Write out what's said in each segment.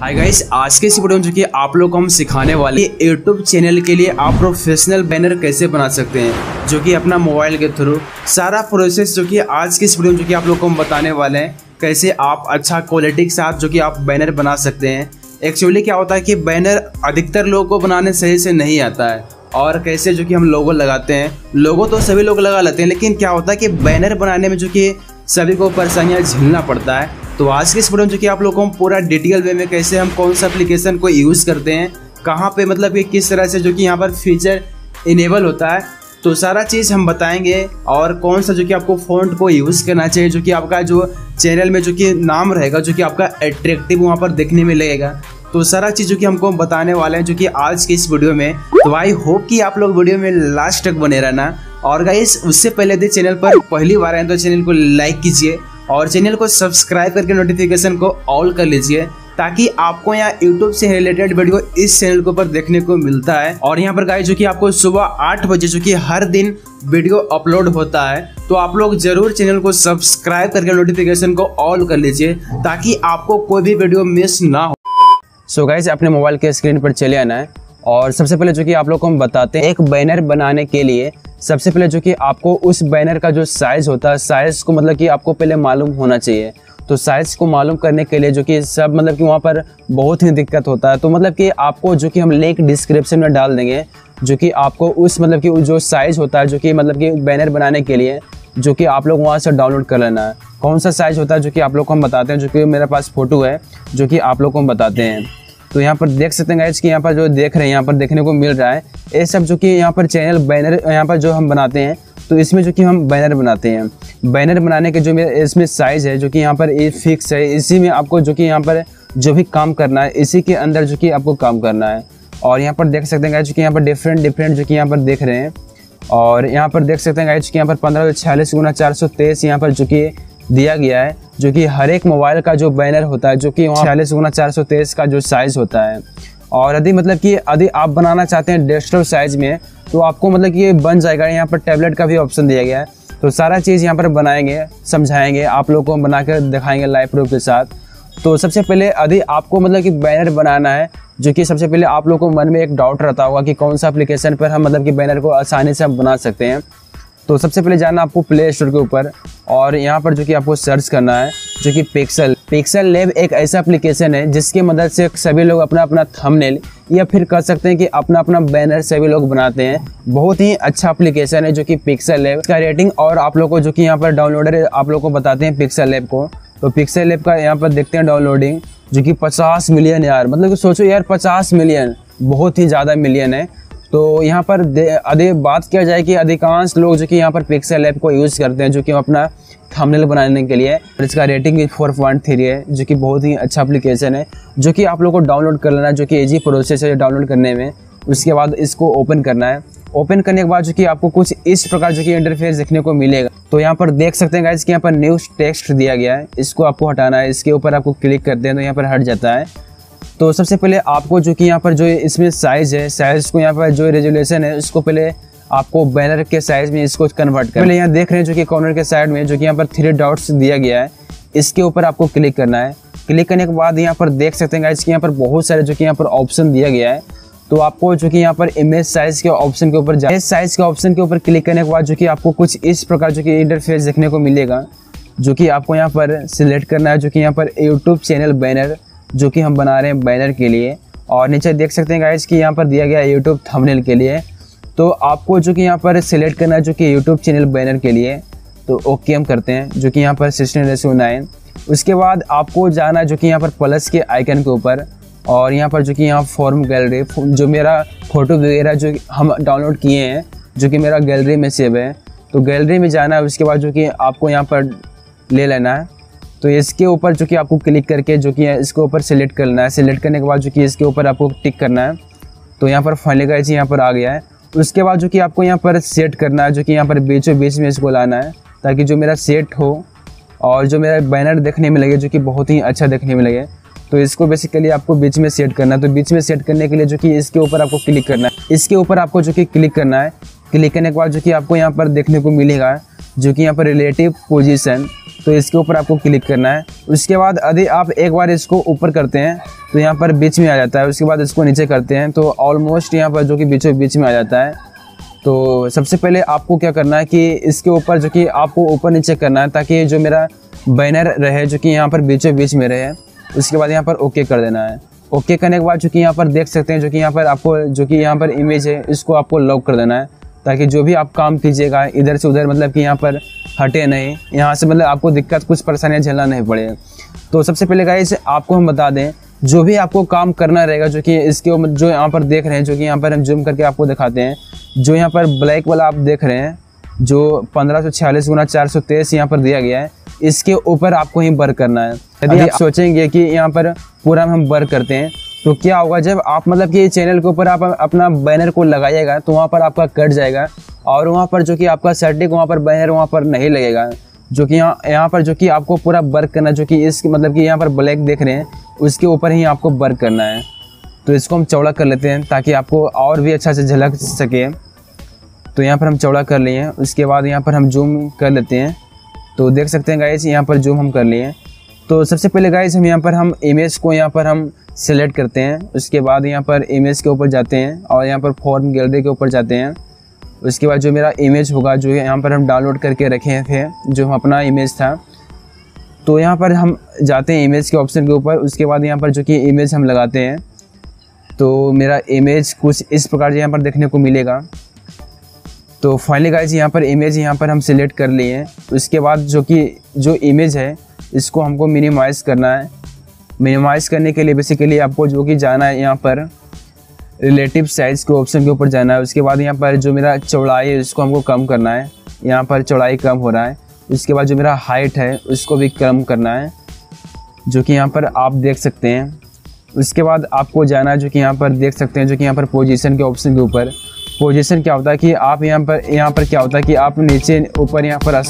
Hi guys, आज के इस वीडियो में जो कि आप लोग को हम सिखाने वाले यूट्यूब चैनल के लिए आप प्रोफेशनल बैनर कैसे बना सकते हैं जो कि अपना मोबाइल के थ्रू। सारा प्रोसेस जो कि आज के इस वीडियो में जो कि आप लोग को हम बताने वाले हैं, कैसे आप अच्छा क्वालिटी के साथ जो कि आप बैनर बना सकते हैं। एक्चुअली क्या होता है कि बैनर अधिकतर लोगों को बनाने सही से नहीं आता है, और कैसे जो कि हम लोगो लगाते हैं, लोगो तो सभी लोग लगा लेते हैं, लेकिन क्या होता है कि बैनर बनाने में जो कि सभी को परेशानियाँ झेलना पड़ता है। तो आज के इस वीडियो में जो कि आप लोगों को हम पूरा डिटेल वे में कैसे हम कौन सा एप्लीकेशन को यूज़ करते हैं, कहाँ पे मतलब कि किस तरह से जो कि यहाँ पर फीचर इनेबल होता है, तो सारा चीज़ हम बताएंगे। और कौन सा जो कि आपको फ़ॉन्ट को यूज़ करना चाहिए जो कि आपका जो चैनल में जो कि नाम रहेगा, जो कि आपका अट्रैक्टिव वहाँ पर देखने में लगेगा, तो सारा चीज़ जो कि हमको बताने वाले हैं जो कि आज के इस वीडियो में। तो आई होप कि आप लोग वीडियो में लास्ट तक बने रहना। और गाइस, उससे पहले यदि चैनल पर पहली बार आए तो चैनल को लाइक कीजिए और चैनल को सब्सक्राइब करके नोटिफिकेशन को ऑल कर लीजिए, ताकि आपको यहाँ यूट्यूब से रिलेटेड वीडियो इस चैनल के ऊपर देखने को मिलता है। और यहाँ पर गाइस जो कि आपको सुबह 8 बजे जो कि हर दिन वीडियो अपलोड होता है, तो आप लोग जरूर चैनल को सब्सक्राइब करके नोटिफिकेशन को ऑल कर लीजिए, ताकि आपको कोई भी वीडियो मिस ना हो। सो गाइस, अपने मोबाइल के स्क्रीन पर चले आना है, और सबसे पहले जो कि आप लोग को हम बताते हैं एक बैनर बनाने के लिए। सबसे पहले जो कि आपको उस बैनर का जो साइज़ होता है, साइज़ को मतलब कि आपको पहले मालूम होना चाहिए। तो साइज़ को मालूम करने के लिए जो कि सब मतलब कि वहाँ पर बहुत ही दिक्कत होता है, तो मतलब कि आपको जो कि हम लिंक डिस्क्रिप्शन में डाल देंगे, जो कि आपको उस मतलब कि जो साइज़ होता है जो कि मतलब कि बैनर बनाने के लिए जो कि आप लोग वहाँ से डाउनलोड कर लेना है। कौन सा साइज़ होता है जो कि आप लोग को हम बताते हैं, जो कि मेरे पास फ़ोटो है जो कि आप लोग को हम बताते हैं। तो यहाँ पर देख सकते हैं गाइस कि यहाँ पर जो देख रहे हैं, यहाँ पर देखने को मिल रहा है ये सब जो कि यहाँ पर चैनल बैनर यहाँ पर जो हम बनाते हैं, तो इसमें जो कि हम बैनर बनाते हैं। बैनर बनाने के जो इसमें साइज़ है जो कि यहाँ पर ये फिक्स है, इसी में आपको जो कि यहाँ पर जो भी काम करना है इसी के अंदर जो कि आपको काम करना है। और यहाँ पर देख सकते हैं गाइस जो कि यहाँ पर डिफरेंट जो कि यहाँ पर देख रहे हैं, और यहाँ पर देख सकते हैं गाइस कि यहाँ पर 1546x423 यहाँ पर जो कि दिया गया है, जो कि हर एक मोबाइल का जो बैनर होता है जो कि वहाँ 46x423 का जो साइज़ होता है। और यदि मतलब कि यदि आप बनाना चाहते हैं डेस्कटॉप साइज़ में, तो आपको मतलब कि ये बन जाएगा। यहाँ पर टैबलेट का भी ऑप्शन दिया गया है, तो सारा चीज़ यहाँ पर बनाएंगे, समझाएंगे, आप लोगों को बना कर दिखाएँगे लाइव प्रूफ के साथ। तो सबसे पहले यदि आपको मतलब कि बैनर बनाना है, जो कि सबसे पहले आप लोगों को मन में एक डाउट रहता होगा कि कौन सा एप्लीकेशन पर हम मतलब कि बैनर को आसानी से हम बना सकते हैं, तो सबसे पहले जाना आपको प्ले स्टोर के ऊपर, और यहाँ पर जो कि आपको सर्च करना है जो कि पिक्सल लैब एक ऐसा एप्लीकेशन है जिसके मदद से सभी लोग अपना अपना थंबनेल या फिर कह सकते हैं कि अपना अपना बैनर सभी लोग बनाते हैं। बहुत ही अच्छा एप्लीकेशन है जो कि पिक्सल लैब का रेटिंग, और आप लोग को जो कि यहाँ पर डाउनलोडर आप लोग को बताते हैं पिक्सल लैब को। तो पिक्सल लैब का यहाँ पर देखते हैं डाउनलोडिंग, जो कि 50 मिलियन यार, मतलब कि सोचो यार 50 मिलियन बहुत ही ज़्यादा मिलियन है। तो यहाँ पर यदि बात किया जाए कि अधिकांश लोग जो कि यहाँ पर पिक्सल लैब को यूज़ करते हैं जो कि अपना थंबनेल बनाने के लिए, और इसका रेटिंग भी 4.3 है, जो कि बहुत ही अच्छा एप्लीकेशन है, जो कि आप लोग को डाउनलोड कर लेना है, जो कि ईजी प्रोसेस है डाउनलोड करने में। उसके बाद इसको ओपन करना है, ओपन करने के बाद जो कि आपको कुछ इस प्रकार जो कि इंटरफेस देखने को मिलेगा। तो यहाँ पर देख सकते हैं गाइस कि यहाँ पर न्यूज़ टेक्स्ट दिया गया है, इसको आपको हटाना है, इसके ऊपर आपको क्लिक करते हैं तो यहाँ पर हट जाता है। तो सबसे पहले आपको जो कि यहाँ पर जो इसमें साइज़ है, साइज़ को यहाँ पर जो रेजोल्यूशन है उसको पहले आपको बैनर के साइज़ में इसको कन्वर्ट करना है। यहाँ देख रहे हैं जो कि कॉर्नर के साइड में जो कि यहाँ पर 3 डॉट्स दिया गया है, इसके ऊपर आपको क्लिक करना है। क्लिक करने के बाद यहाँ पर देख सकते हैं गाइस कि यहाँ पर बहुत सारे जो कि यहाँ पर ऑप्शन दिया गया है, तो आपको जो कि यहाँ पर इमेज साइज़ के ऑप्शन के ऊपर क्लिक करने के बाद जो कि आपको कुछ इस प्रकार जो कि इंटरफेस देखने को मिलेगा, जो कि आपको यहाँ पर सिलेक्ट करना है जो कि यहाँ पर यूट्यूब चैनल बैनर जो कि हम बना रहे हैं बैनर के लिए। और नीचे देख सकते हैं गाइस कि यहाँ पर दिया गया है यूट्यूब थंबनेल के लिए, तो आपको जो कि यहाँ पर सिलेक्ट करना है जो कि यूट्यूब चैनल बैनर के लिए। तो ओके हम करते हैं, जो कि यहाँ पर 16:9। उसके बाद आपको जाना जो कि यहाँ पर प्लस के आइकन के ऊपर, और यहाँ पर जो कि यहाँ फॉर्म गैलरी जो मेरा फ़ोटो वगैरह जो हम डाउनलोड किए हैं जो कि मेरा गैलरी में सेव है, तो गैलरी में जाना है। उसके बाद जो कि आपको यहाँ पर ले लेना है, तो इसके ऊपर जो कि आपको क्लिक करके जो कि इसके ऊपर सेलेक्ट करना है। सेलेक्ट करने के बाद जो कि इसके ऊपर आपको टिक करना है, तो यहाँ पर फाइनली गाइस यहाँ पर आ गया है। उसके बाद जो कि आपको यहाँ पर सेट करना है, जो कि यहाँ पर बीचों बीच में इसको लाना है, ताकि जो मेरा सेट हो और जो मेरा बैनर देखने में लगे जो कि बहुत ही अच्छा देखने में लगे। तो इसको बेसिकली आपको बीच में सेट करना है, तो बीच में सेट करने के लिए जो कि इसके ऊपर आपको क्लिक करना है, इसके ऊपर आपको जो कि क्लिक करना है। क्लिक करने के बाद जो कि आपको यहाँ पर देखने को मिलेगा जो कि यहाँ पर रिलेटिव पोजिशन, तो इसके ऊपर आपको क्लिक करना है। उसके बाद यदि आप एक बार इसको ऊपर करते हैं तो यहाँ पर बीच में आ जाता है। उसके बाद इसको नीचे करते हैं तो ऑलमोस्ट यहाँ पर जो कि बीचों बीच में आ जाता है। तो सबसे पहले आपको क्या करना है कि इसके ऊपर जो कि आपको ऊपर नीचे करना है ताकि जो मेरा बैनर रहे जो कि यहाँ पर बीचों बीच में रहे। उसके बाद यहाँ पर ओके कर देना है। ओके करने के बाद जो कि यहाँ पर देख सकते हैं जो कि यहाँ पर आपको जो कि यहाँ पर इमेज है इसको आपको लॉक कर देना है ताकि जो भी आप काम कीजिएगा इधर से उधर मतलब कि यहाँ पर हटे नहीं, यहाँ से मतलब आपको दिक्कत कुछ परेशानियाँ झेलना नहीं पड़े। तो सबसे पहले गाइस आपको हम बता दें जो भी आपको काम करना रहेगा जो कि इसके जो यहाँ पर देख रहे हैं जो कि यहाँ पर हम जूम करके आपको दिखाते हैं। जो यहाँ पर ब्लैक वाला आप देख रहे हैं जो 1546 × 423 यहाँ पर दिया गया है इसके ऊपर आपको ही वर्क करना है। यदि आप सोचेंगे कि यहाँ पर पूरा हम वर्क करते हैं तो क्या होगा, जब आप मतलब कि चैनल के ऊपर आप अपना बैनर को लगाइएगा तो वहाँ पर आपका कट जाएगा और वहाँ पर जो कि आपका सर्टिक वहाँ पर बैनर वहाँ पर नहीं लगेगा। जो कि यहाँ पर जो कि आपको पूरा वर्क करना जो कि इस मतलब कि यहाँ पर ब्लैक देख रहे हैं उसके ऊपर ही आपको वर्क करना है। तो इसको हम चौड़ा कर लेते हैं ताकि आपको और भी अच्छा से झलक सके। तो यहाँ पर हम चौड़ा कर लिए। उसके बाद यहाँ पर हम जूम कर लेते हैं तो देख सकते हैं गाइस यहाँ पर जूम हम कर लिए। तो सबसे पहले गाइस हम यहाँ पर हम इमेज को यहाँ पर हम सेलेक्ट करते हैं। उसके बाद यहाँ पर इमेज के ऊपर जाते हैं और यहाँ पर फॉर्म गैलरी के ऊपर जाते हैं। उसके बाद जो मेरा इमेज होगा जो यहाँ पर हम डाउनलोड करके रखे थे जो अपना इमेज था तो यहाँ पर हम जाते हैं इमेज के ऑप्शन के ऊपर। उसके बाद यहाँ पर जो कि इमेज हम लगाते हैं तो मेरा इमेज कुछ इस प्रकार से यहाँ पर देखने को मिलेगा। तो फाइनली गाइस यहाँ पर इमेज यहाँ पर हम सिलेक्ट कर लिए हैं। उसके बाद जो इमेज है इसको हमको मिनिमाइज़ करना है। मिनिमाइज़ करने के लिए बेसिकली आपको जो कि जाना है यहाँ पर रिलेटिव साइज़ के ऑप्शन के ऊपर जाना है। उसके बाद यहाँ पर जो मेरा चौड़ाई है इसको हमको कम करना है, यहाँ पर चौड़ाई कम हो रहा है। उसके बाद जो मेरा हाइट है उसको भी कम करना है जो कि यहाँ पर आप देख सकते हैं। उसके बाद आपको जाना है जो कि यहाँ पर देख सकते हैं जो कि यहाँ पर पोजीशन के ऑप्शन के ऊपर। पोजीशन क्या होता है कि आप यहाँ पर क्या होता है कि आप नीचे ऊपर यहाँ पर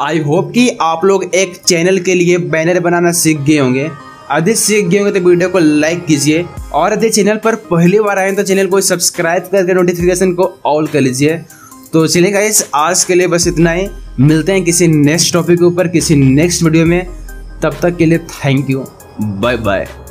आई होप कि आप लोग एक चैनल के लिए बैनर बनाना सीख गए होंगे। यदि सीख गए होंगे तो वीडियो को लाइक कीजिए और यदि चैनल पर पहली बार आए तो चैनल को सब्सक्राइब करके नोटिफिकेशन को ऑल कर लीजिए। तो चलिए गाइस, आज के लिए बस इतना ही। मिलते हैं किसी नेक्स्ट टॉपिक के ऊपर, किसी नेक्स्ट वीडियो में। तब तक के लिए थैंक यू, बाय बाय।